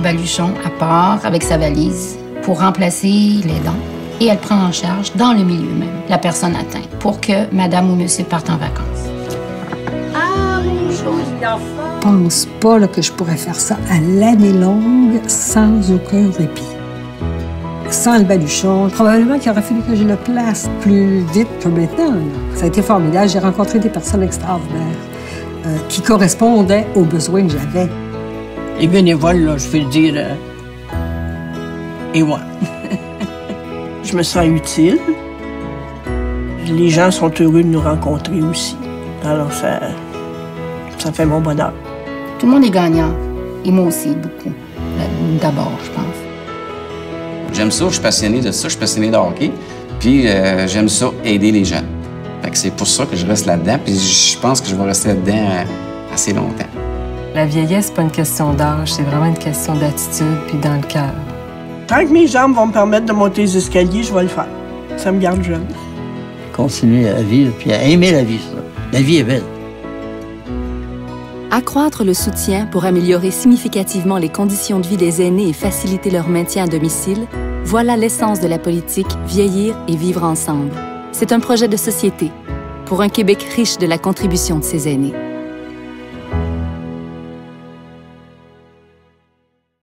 baluchon à part avec sa valise pour remplacer les dents. Et elle prend en charge, dans le milieu même, la personne atteinte pour que madame ou monsieur partent en vacances. Ah, bonjour, je pense pas là, que je pourrais faire ça à l'année longue sans aucun répit. Sans le baluchon, probablement qu'il aurait fallu que je le place plus vite que maintenant. Ça a été formidable. J'ai rencontré des personnes extraordinaires qui correspondaient aux besoins que j'avais. Les bénévoles, là, je vais le dire, et moi. Je me sens utile. Les gens sont heureux de nous rencontrer aussi. Alors ça fait mon bonheur. Tout le monde est gagnant. Et moi aussi, beaucoup. D'abord, je pense. J'aime ça, je suis passionné de ça, je suis passionné de hockey. Puis j'aime ça, aider les jeunes. Fait que c'est pour ça que je reste là-dedans, puis je pense que je vais rester là-dedans assez longtemps. La vieillesse, c'est pas une question d'âge, c'est vraiment une question d'attitude puis dans le cœur. Tant que mes jambes vont me permettre de monter les escaliers, je vais le faire. Ça me garde jeune. Continuer à vivre puis à aimer la vie, ça. La vie est belle. Accroître le soutien pour améliorer significativement les conditions de vie des aînés et faciliter leur maintien à domicile, voilà l'essence de la politique Vieillir et vivre ensemble. C'est un projet de société pour un Québec riche de la contribution de ses aînés.